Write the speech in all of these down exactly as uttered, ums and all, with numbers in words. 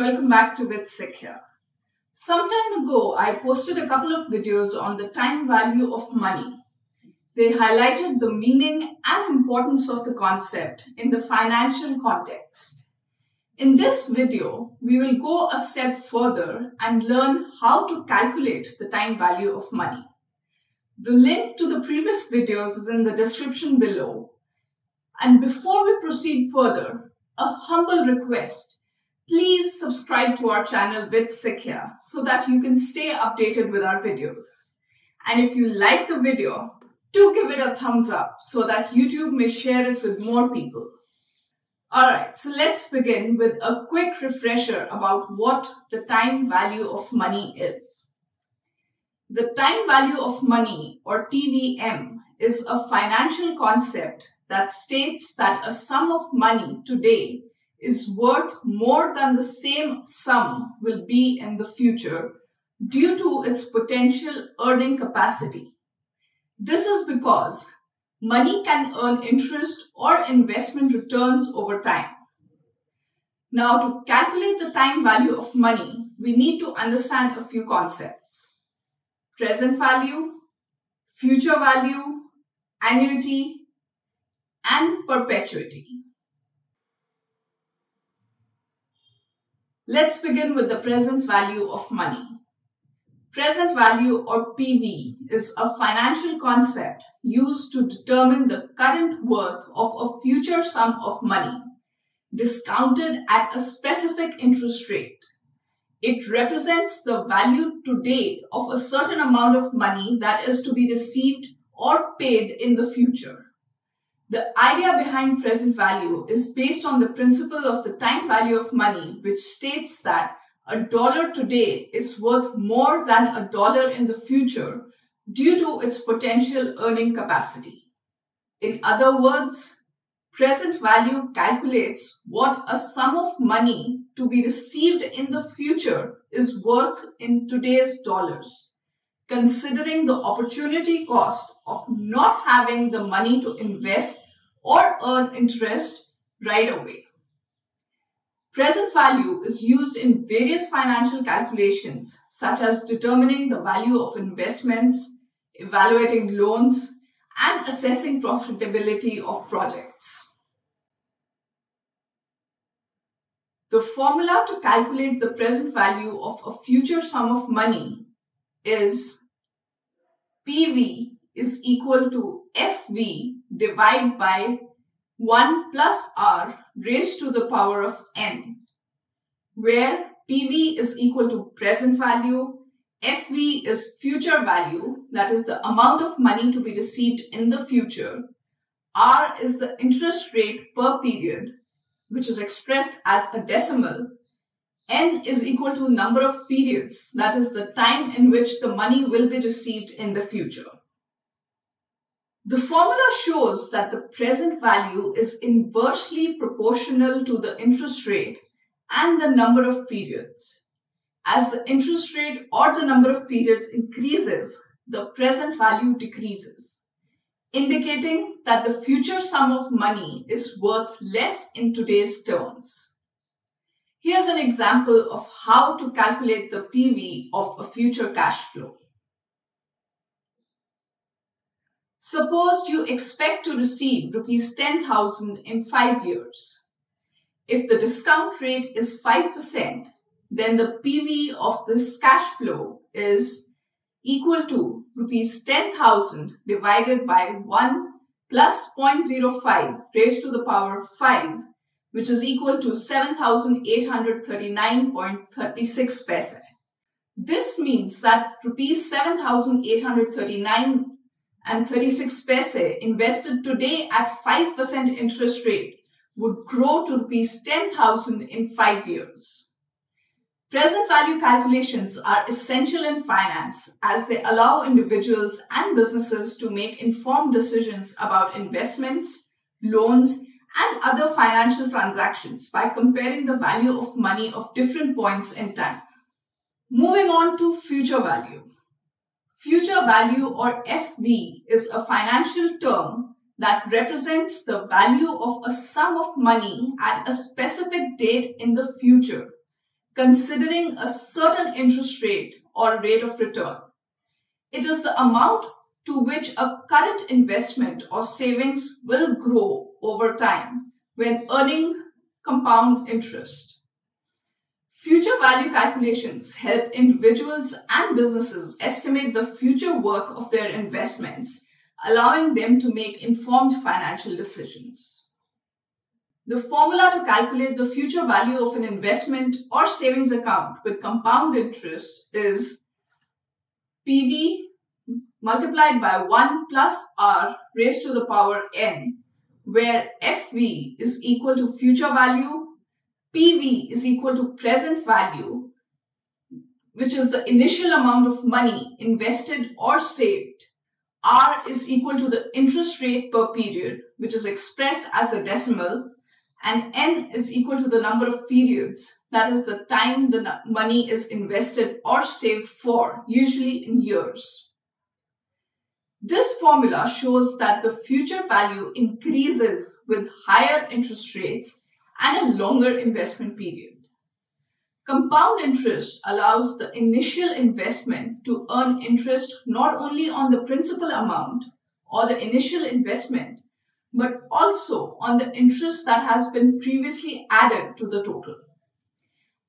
welcome back to Vitt Sikhya. Some time ago, I posted a couple of videos on the time value of money. They highlighted the meaning and importance of the concept in the financial context. In this video, we will go a step further and learn how to calculate the time value of money. The link to the previous videos is in the description below. And before we proceed further, a humble request. Please subscribe to our channel Vitt Sikhya so that you can stay updated with our videos. And if you like the video, do give it a thumbs up so that YouTube may share it with more people. Alright, so let's begin with a quick refresher about what the time value of money is. The time value of money, or T V M, is a financial concept that states that a sum of money today is worth more than the same sum will be in the future due to its potential earning capacity. This is because money can earn interest or investment returns over time. Now, to calculate the time value of money, we need to understand a few concepts: present value, future value, annuity, and perpetuity. Let's begin with the present value of money. Present value, or P V, is a financial concept used to determine the current worth of a future sum of money, discounted at a specific interest rate. It represents the value today of a certain amount of money that is to be received or paid in the future. The idea behind present value is based on the principle of the time value of money, which states that a dollar today is worth more than a dollar in the future due to its potential earning capacity. In other words, present value calculates what a sum of money to be received in the future is worth in today's dollars, considering the opportunity cost of not having the money to invest or earn interest right away. Present value is used in various financial calculations, such as determining the value of investments, evaluating loans, and assessing profitability of projects. The formula to calculate the present value of a future sum of money is P V is equal to F V divided by one plus R raised to the power of N, where P V is equal to present value, F V is future value, that is the amount of money to be received in the future, R is the interest rate per period, which is expressed as a decimal, N is equal to number of periods, that is the time in which the money will be received in the future. The formula shows that the present value is inversely proportional to the interest rate and the number of periods. As the interest rate or the number of periods increases, the present value decreases, indicating that the future sum of money is worth less in today's terms. Here's an example of how to calculate the P V of a future cash flow. Suppose you expect to receive rupees ten thousand in five years. If the discount rate is five percent, then the P V of this cash flow is equal to rupees ten thousand divided by one plus zero point zero five raised to the power five, which is equal to seven thousand eight hundred thirty-nine point three six paise. This means that rupees seven thousand eight hundred thirty-nine and thirty-six paise invested today at five percent interest rate would grow to rupees ten thousand in five years. Present value calculations are essential in finance as they allow individuals and businesses to make informed decisions about investments, loans, and other financial transactions by comparing the value of money of different points in time. Moving on to future value. Future value, or F V, is a financial term that represents the value of a sum of money at a specific date in the future, considering a certain interest rate or rate of return. It is the amount to which a current investment or savings will grow over time when earning compound interest. Future value calculations help individuals and businesses estimate the future worth of their investments, allowing them to make informed financial decisions. The formula to calculate the future value of an investment or savings account with compound interest is P V multiplied by one plus R raised to the power N, where F V is equal to future value, P V is equal to present value, which is the initial amount of money invested or saved. R is equal to the interest rate per period, which is expressed as a decimal, and N is equal to the number of periods, that is the time the money is invested or saved for, usually in years. This formula shows that the future value increases with higher interest rates and a longer investment period. Compound interest allows the initial investment to earn interest not only on the principal amount or the initial investment, but also on the interest that has been previously added to the total.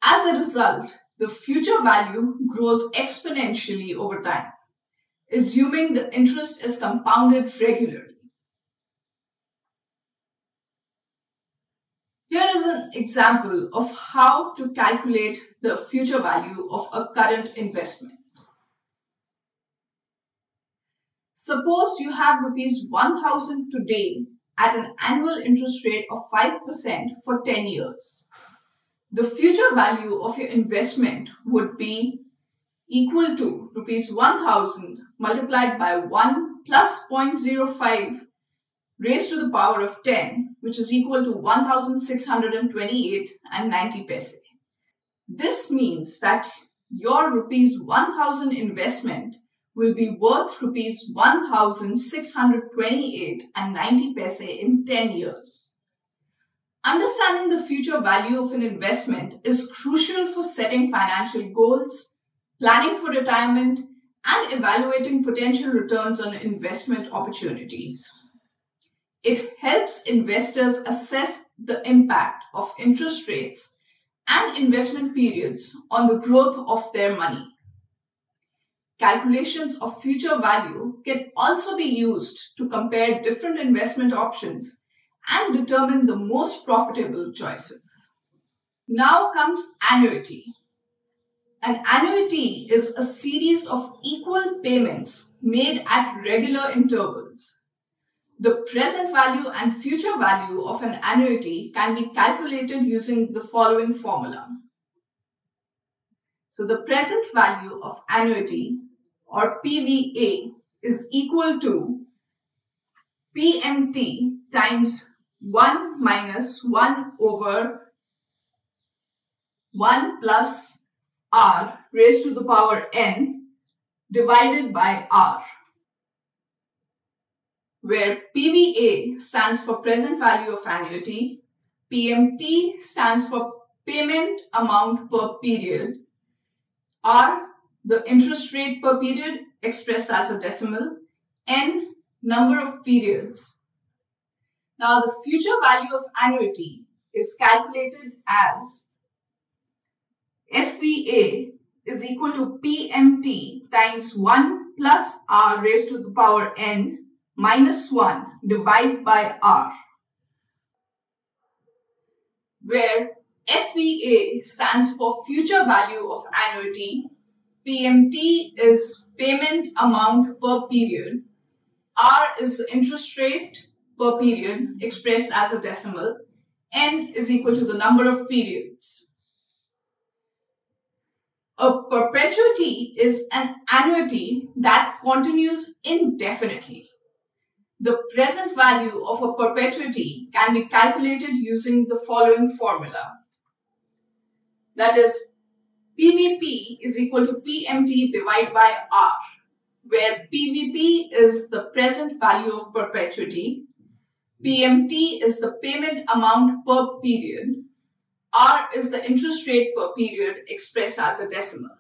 As a result, the future value grows exponentially over time, assuming the interest is compounded regularly. Here is an example of how to calculate the future value of a current investment. Suppose you have rupees one thousand today at an annual interest rate of five percent for ten years. The future value of your investment would be equal to rupees one thousand multiplied by one plus zero point zero five raised to the power of ten, which is equal to one thousand six hundred twenty-eight and ninety paise. This means that your rupees one thousand investment will be worth rupees one thousand six hundred twenty-eight and ninety paise in ten years. Understanding the future value of an investment is crucial for setting financial goals, planning for retirement, and evaluating potential returns on investment opportunities. It helps investors assess the impact of interest rates and investment periods on the growth of their money. Calculations of future value can also be used to compare different investment options and determine the most profitable choices. Now comes annuity. An annuity is a series of equal payments made at regular intervals. The present value and future value of an annuity can be calculated using the following formula. So the present value of annuity, or P V A, is equal to P M T times one minus one over one plus R raised to the power N divided by R, where P V A stands for present value of annuity, P M T stands for payment amount per period, R the interest rate per period expressed as a decimal, N number of periods. Now the future value of annuity is calculated as F V A is equal to P M T times one plus R raised to the power N minus one divided by R, where F V A stands for future value of annuity, P M T is payment amount per period, R is interest rate per period expressed as a decimal, N is equal to the number of periods. A perpetuity is an annuity that continues indefinitely. The present value of a perpetuity can be calculated using the following formula. That is, P V P is equal to P M T divided by R, where P V P is the present value of perpetuity, P M T is the payment amount per period, R is the interest rate per period expressed as a decimal.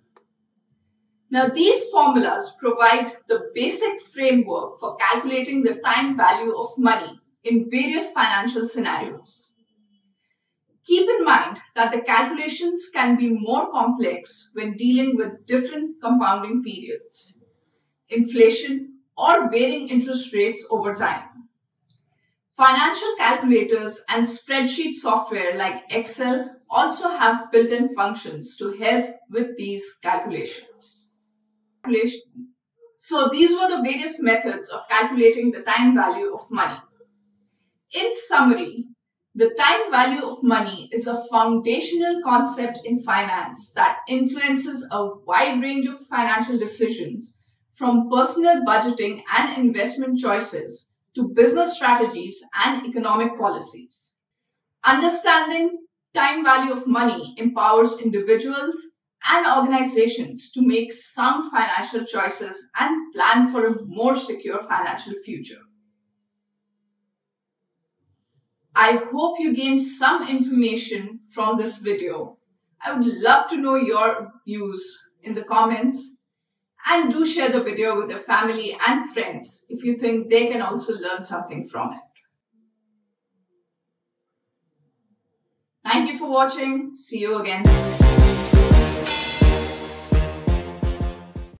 Now, these formulas provide the basic framework for calculating the time value of money in various financial scenarios. Keep in mind that the calculations can be more complex when dealing with different compounding periods, inflation, or varying interest rates over time. Financial calculators and spreadsheet software like Excel also have built-in functions to help with these calculations. So these were the various methods of calculating the time value of money. In summary, the time value of money is a foundational concept in finance that influences a wide range of financial decisions, from personal budgeting and investment choices to business strategies and economic policies. Understanding time value of money empowers individuals and organizations to make sound financial choices and plan for a more secure financial future. I hope you gained some information from this video. I would love to know your views in the comments. And do share the video with your family and friends if you think they can also learn something from it. Thank you for watching. See you again.